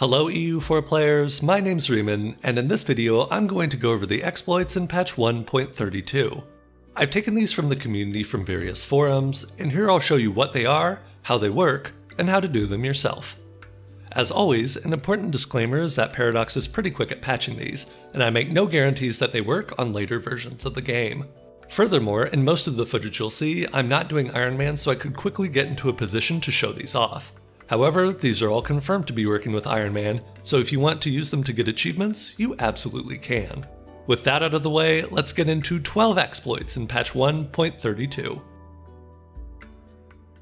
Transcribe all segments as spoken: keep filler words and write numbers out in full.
Hello E U four players, my name's Riemann, and in this video I'm going to go over the exploits in patch one point thirty-two. I've taken these from the community from various forums, and here I'll show you what they are, how they work, and how to do them yourself. As always, an important disclaimer is that Paradox is pretty quick at patching these, and I make no guarantees that they work on later versions of the game. Furthermore, in most of the footage you'll see, I'm not doing Iron Man, so I could quickly get into a position to show these off. However, these are all confirmed to be working with Iron Man, so if you want to use them to get achievements, you absolutely can. With that out of the way, let's get into twelve exploits in patch one point thirty-two.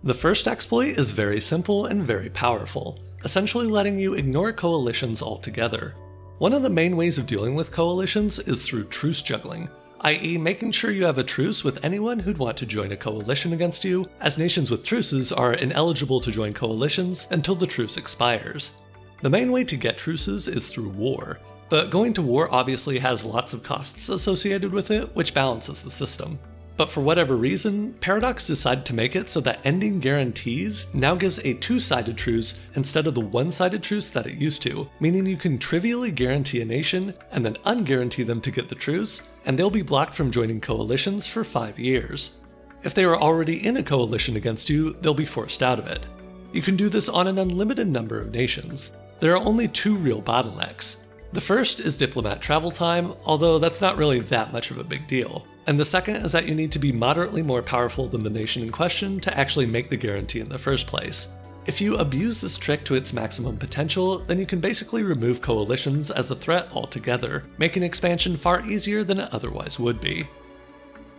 The first exploit is very simple and very powerful, essentially letting you ignore coalitions altogether. One of the main ways of dealing with coalitions is through truce juggling, that is making sure you have a truce with anyone who'd want to join a coalition against you, as nations with truces are ineligible to join coalitions until the truce expires. The main way to get truces is through war, but going to war obviously has lots of costs associated with it, which balances the system. But for whatever reason, Paradox decided to make it so that ending guarantees now gives a two-sided truce instead of the one-sided truce that it used to, meaning you can trivially guarantee a nation and then unguarantee them to get the truce, and they'll be blocked from joining coalitions for five years. If they are already in a coalition against you, they'll be forced out of it. You can do this on an unlimited number of nations. There are only two real bottlenecks. The first is diplomat travel time, although that's not really that much of a big deal. And the second is that you need to be moderately more powerful than the nation in question to actually make the guarantee in the first place. If you abuse this trick to its maximum potential, then you can basically remove coalitions as a threat altogether, making expansion far easier than it otherwise would be.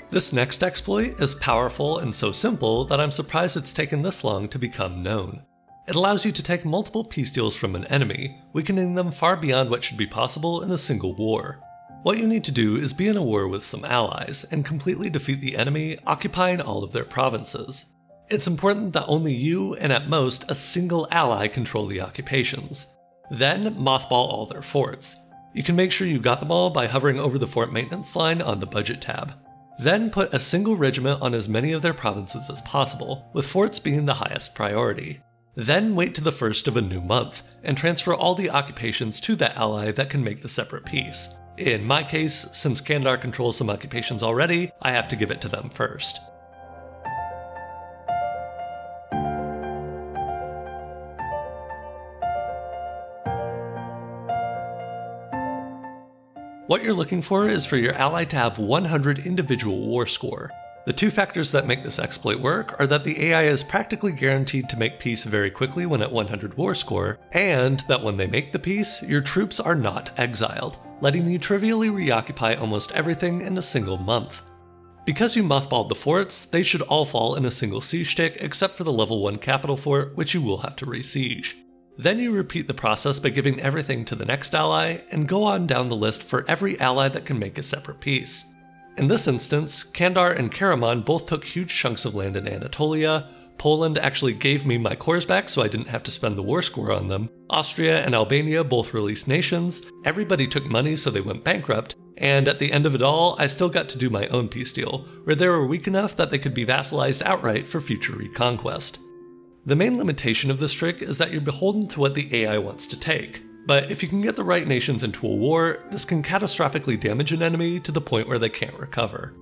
This next exploit is powerful and so simple that I'm surprised it's taken this long to become known. It allows you to take multiple peace deals from an enemy, weakening them far beyond what should be possible in a single war. What you need to do is be in a war with some allies and completely defeat the enemy, occupying all of their provinces. It's important that only you, and at most, a single ally control the occupations. Then, mothball all their forts. You can make sure you got them all by hovering over the fort maintenance line on the budget tab. Then put a single regiment on as many of their provinces as possible, with forts being the highest priority. Then wait to the first of a new month, and transfer all the occupations to that ally that can make the separate peace. In my case, since Kandar controls some occupations already, I have to give it to them first. What you're looking for is for your ally to have one hundred individual war score. The two factors that make this exploit work are that the A I is practically guaranteed to make peace very quickly when at one hundred war score, and that when they make the peace, your troops are not exiled, letting you trivially reoccupy almost everything in a single month. Because you mothballed the forts, they should all fall in a single siege tick except for the level one capital fort, which you will have to re-siege. Then you repeat the process by giving everything to the next ally, and go on down the list for every ally that can make a separate peace. In this instance, Kandar and Karaman both took huge chunks of land in Anatolia, Poland actually gave me my cores back so I didn't have to spend the war score on them, Austria and Albania both released nations, everybody took money so they went bankrupt, and at the end of it all, I still got to do my own peace deal, where they were weak enough that they could be vassalized outright for future reconquest. The main limitation of this trick is that you're beholden to what the A I wants to take, but if you can get the right nations into a war, this can catastrophically damage an enemy to the point where they can't recover.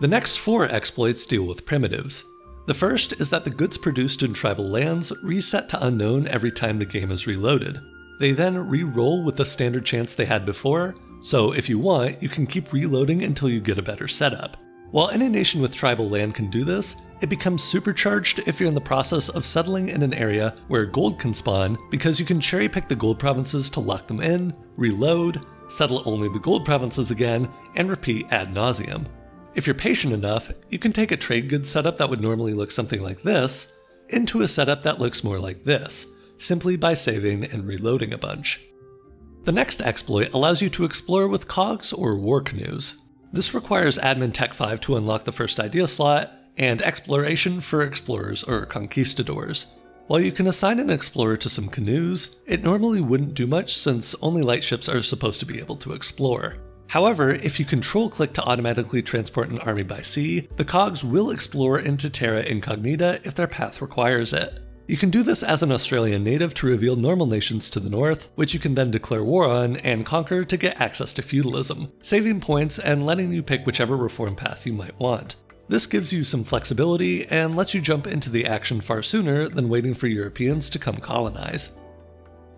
The next four exploits deal with primitives. The first is that the goods produced in tribal lands reset to unknown every time the game is reloaded. They then re-roll with the standard chance they had before, so if you want, you can keep reloading until you get a better setup. While any nation with tribal land can do this, it becomes supercharged if you're in the process of settling in an area where gold can spawn because you can cherry pick the gold provinces to lock them in, reload, settle only the gold provinces again, and repeat ad nauseum. If you're patient enough, you can take a trade goods setup that would normally look something like this into a setup that looks more like this, simply by saving and reloading a bunch. The next exploit allows you to explore with cogs or war canoes. This requires admin tech five to unlock the first idea slot, and exploration for explorers or conquistadors. While you can assign an explorer to some canoes, it normally wouldn't do much since only light ships are supposed to be able to explore. However, if you control-click to automatically transport an army by sea, the cogs will explore into Terra Incognita if their path requires it. You can do this as an Australian native to reveal normal nations to the north, which you can then declare war on and conquer to get access to feudalism, saving points and letting you pick whichever reform path you might want. This gives you some flexibility and lets you jump into the action far sooner than waiting for Europeans to come colonize.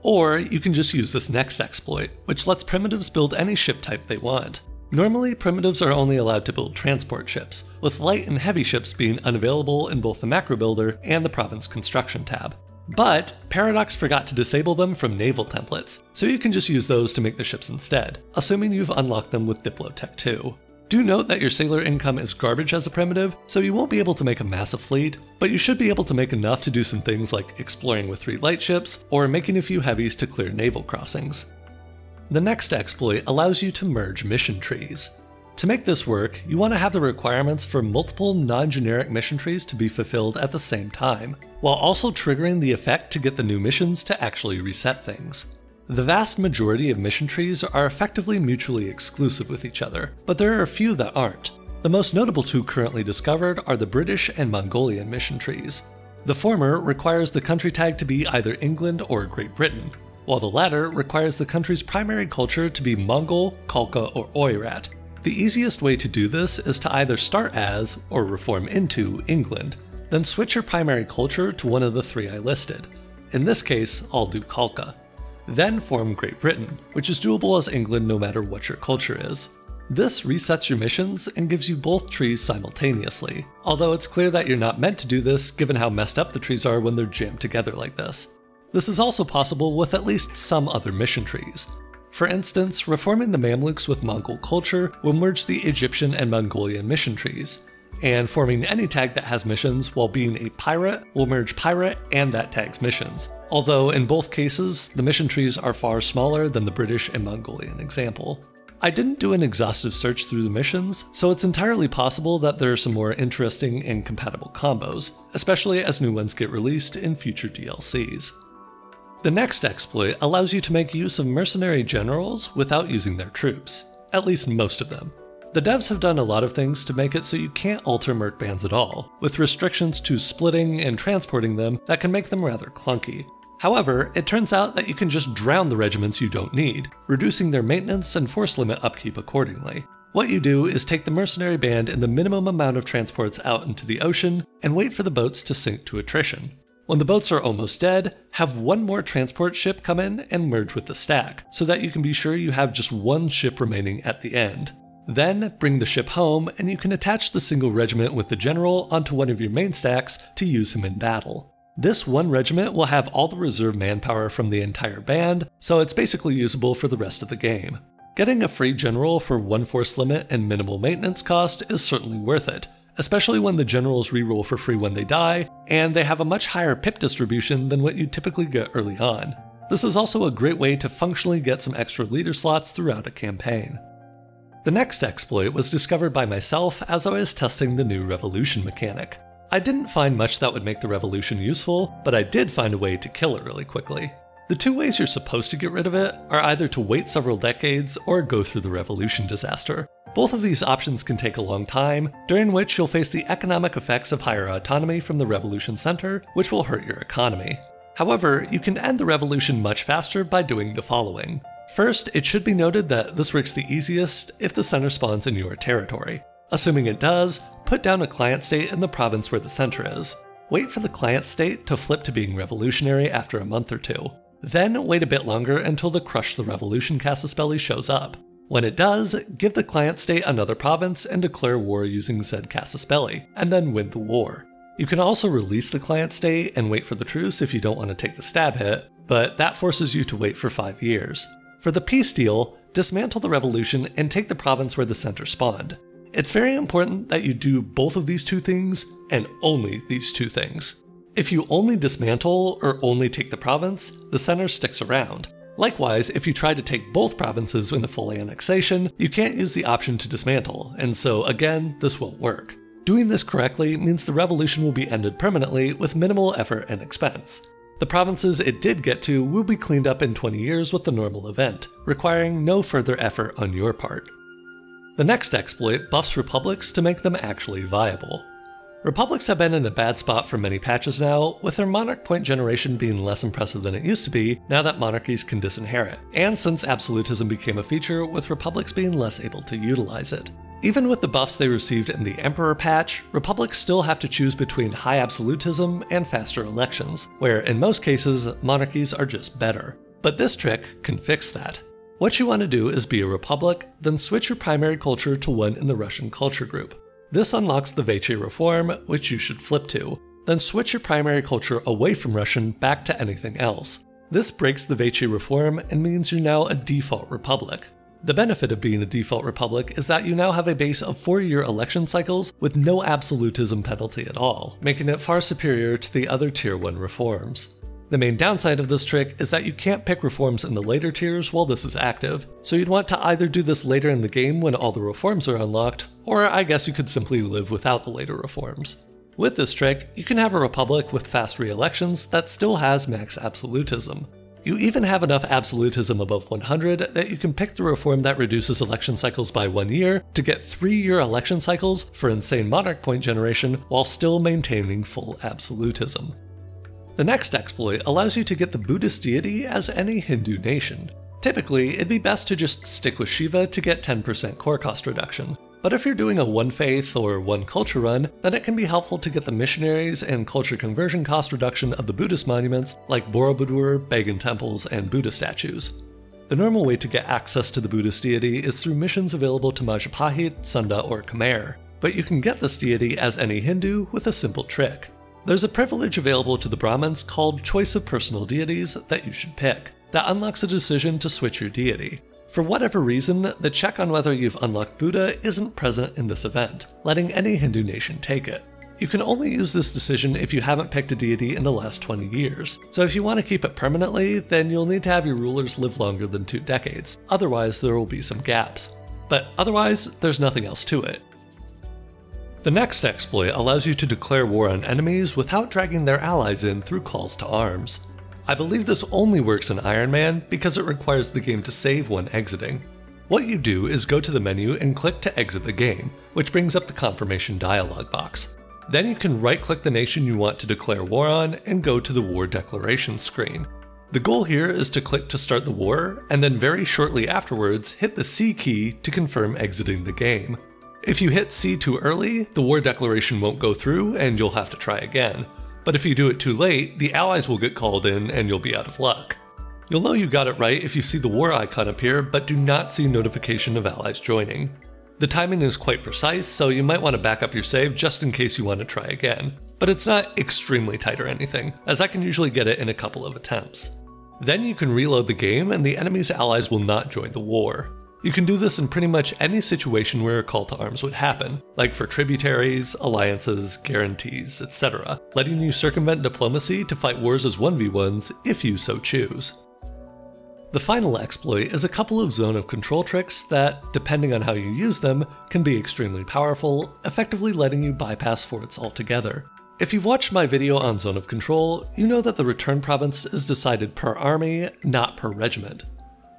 Or you can just use this next exploit, which lets primitives build any ship type they want. Normally, primitives are only allowed to build transport ships, with light and heavy ships being unavailable in both the macro builder and the province construction tab. But Paradox forgot to disable them from naval templates, so you can just use those to make the ships instead, assuming you've unlocked them with Diplotech too. Do note that your sailor income is garbage as a primitive, so you won't be able to make a massive fleet, but you should be able to make enough to do some things like exploring with three lightships, or making a few heavies to clear naval crossings. The next exploit allows you to merge mission trees. To make this work, you want to have the requirements for multiple non-generic mission trees to be fulfilled at the same time, while also triggering the effect to get the new missions to actually reset things. The vast majority of mission trees are effectively mutually exclusive with each other, but there are a few that aren't. The most notable two currently discovered are the British and Mongolian mission trees. The former requires the country tag to be either England or Great Britain, while the latter requires the country's primary culture to be Mongol, Khalkha, or Oirat. The easiest way to do this is to either start as, or reform into, England, then switch your primary culture to one of the three I listed. In this case, I'll do Khalkha. Then form Great Britain, which is doable as England no matter what your culture is. This resets your missions and gives you both trees simultaneously, although it's clear that you're not meant to do this given how messed up the trees are when they're jammed together like this. This is also possible with at least some other mission trees. For instance, reforming the Mamluks with Mongol culture will merge the Egyptian and Mongolian mission trees, and forming any tag that has missions while being a pirate will merge pirate and that tag's missions, although in both cases the mission trees are far smaller than the British and Mongolian example. I didn't do an exhaustive search through the missions, so it's entirely possible that there are some more interesting and compatible combos, especially as new ones get released in future D L Cs. The next exploit allows you to make use of mercenary generals without using their troops, at least most of them. The devs have done a lot of things to make it so you can't alter merc bands at all, with restrictions to splitting and transporting them that can make them rather clunky. However, it turns out that you can just drown the regiments you don't need, reducing their maintenance and force limit upkeep accordingly. What you do is take the mercenary band and the minimum amount of transports out into the ocean and wait for the boats to sink to attrition. When the boats are almost dead, have one more transport ship come in and merge with the stack, so that you can be sure you have just one ship remaining at the end. Then bring the ship home and you can attach the single regiment with the general onto one of your main stacks to use him in battle. This one regiment will have all the reserve manpower from the entire band, so it's basically usable for the rest of the game. Getting a free general for one force limit and minimal maintenance cost is certainly worth it, especially when the generals reroll for free when they die, and they have a much higher pip distribution than what you typically get early on. This is also a great way to functionally get some extra leader slots throughout a campaign. The next exploit was discovered by myself as I was testing the new revolution mechanic. I didn't find much that would make the revolution useful, but I did find a way to kill it really quickly. The two ways you're supposed to get rid of it are either to wait several decades or go through the revolution disaster. Both of these options can take a long time, during which you'll face the economic effects of higher autonomy from the revolution center, which will hurt your economy. However, you can end the revolution much faster by doing the following. First, it should be noted that this works the easiest if the center spawns in your territory. Assuming it does, put down a client state in the province where the center is. Wait for the client state to flip to being revolutionary after a month or two. Then wait a bit longer until the Crush the Revolution Cassispelli shows up. When it does, give the client state another province and declare war using said Cassispelli, and then win the war. You can also release the client state and wait for the truce if you don't want to take the stab hit, but that forces you to wait for five years. For the peace deal, dismantle the revolution and take the province where the center spawned. It's very important that you do both of these two things, and only these two things. If you only dismantle or only take the province, the center sticks around. Likewise, if you try to take both provinces in the full annexation, you can't use the option to dismantle, and so again, this won't work. Doing this correctly means the revolution will be ended permanently with minimal effort and expense. The provinces it did get to will be cleaned up in twenty years with the normal event, requiring no further effort on your part. The next exploit buffs republics to make them actually viable. Republics have been in a bad spot for many patches now, with their monarch point generation being less impressive than it used to be now that monarchies can disinherit, and since absolutism became a feature with republics being less able to utilize it. Even with the buffs they received in the Emperor patch, republics still have to choose between high absolutism and faster elections, where in most cases monarchies are just better. But this trick can fix that. What you want to do is be a republic, then switch your primary culture to one in the Russian culture group. This unlocks the Veche reform, which you should flip to, then switch your primary culture away from Russian back to anything else. This breaks the Veche reform and means you're now a default republic. The benefit of being a default republic is that you now have a base of four-year election cycles with no absolutism penalty at all, making it far superior to the other tier one reforms. The main downside of this trick is that you can't pick reforms in the later tiers while this is active, so you'd want to either do this later in the game when all the reforms are unlocked, or I guess you could simply live without the later reforms. With this trick, you can have a republic with fast re-elections that still has max absolutism. You even have enough absolutism above one hundred that you can pick the reform that reduces election cycles by one year to get three-year election cycles for insane monarch point generation while still maintaining full absolutism. The next exploit allows you to get the Buddhist deity as any Hindu nation. Typically, it'd be best to just stick with Shiva to get ten percent core cost reduction, but if you're doing a one faith or one culture run, then it can be helpful to get the missionaries and culture conversion cost reduction of the Buddhist monuments like Borobudur, Bagan temples, and Buddha statues. The normal way to get access to the Buddhist deity is through missions available to Majapahit, Sunda, or Khmer, but you can get this deity as any Hindu with a simple trick. There's a privilege available to the Brahmins called Choice of Personal Deities that you should pick, that unlocks a decision to switch your deity. For whatever reason, the check on whether you've unlocked Buddha isn't present in this event, letting any Hindu nation take it. You can only use this decision if you haven't picked a deity in the last twenty years, so if you want to keep it permanently, then you'll need to have your rulers live longer than two decades, otherwise there will be some gaps. But otherwise, there's nothing else to it. The next exploit allows you to declare war on enemies without dragging their allies in through calls to arms. I believe this only works in Iron Man because it requires the game to save when exiting. What you do is go to the menu and click to exit the game, which brings up the confirmation dialog box. Then you can right-click the nation you want to declare war on and go to the war declaration screen. The goal here is to click to start the war, and then very shortly afterwards hit the C key to confirm exiting the game. If you hit C too early, the war declaration won't go through and you'll have to try again. But if you do it too late, the allies will get called in and you'll be out of luck. You'll know you got it right if you see the war icon appear, but do not see notification of allies joining. The timing is quite precise, so you might want to back up your save just in case you want to try again. But it's not extremely tight or anything, as I can usually get it in a couple of attempts. Then you can reload the game and the enemy's allies will not join the war. You can do this in pretty much any situation where a call to arms would happen, like for tributaries, alliances, guarantees, et cetera, letting you circumvent diplomacy to fight wars as one v ones if you so choose. The final exploit is a couple of Zone of Control tricks that, depending on how you use them, can be extremely powerful, effectively letting you bypass forts altogether. If you've watched my video on Zone of Control, you know that the return province is decided per army, not per regiment.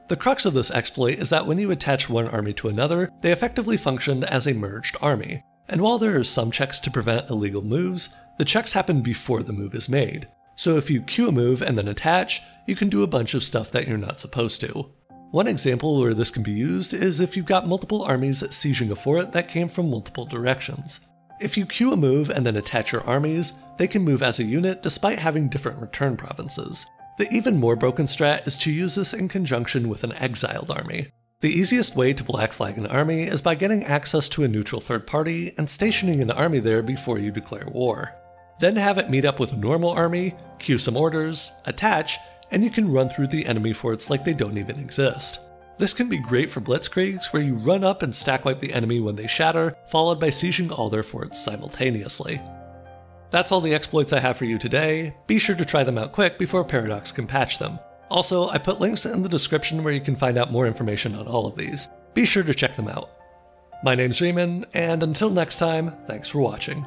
The crux of this exploit is that when you attach one army to another, they effectively function as a merged army, and while there are some checks to prevent illegal moves, the checks happen before the move is made. So if you queue a move and then attach, you can do a bunch of stuff that you're not supposed to. One example where this can be used is if you've got multiple armies sieging a fort that came from multiple directions. If you queue a move and then attach your armies, they can move as a unit despite having different return provinces. The even more broken strat is to use this in conjunction with an exiled army. The easiest way to black flag an army is by getting access to a neutral third party and stationing an army there before you declare war. Then have it meet up with a normal army, queue some orders, attach, and you can run through the enemy forts like they don't even exist. This can be great for blitzkriegs where you run up and stack wipe the enemy when they shatter, followed by sieging all their forts simultaneously. That's all the exploits I have for you today. Be sure to try them out quick before Paradox can patch them. Also, I put links in the description where you can find out more information on all of these. Be sure to check them out. My name's Reeman, and until next time, thanks for watching.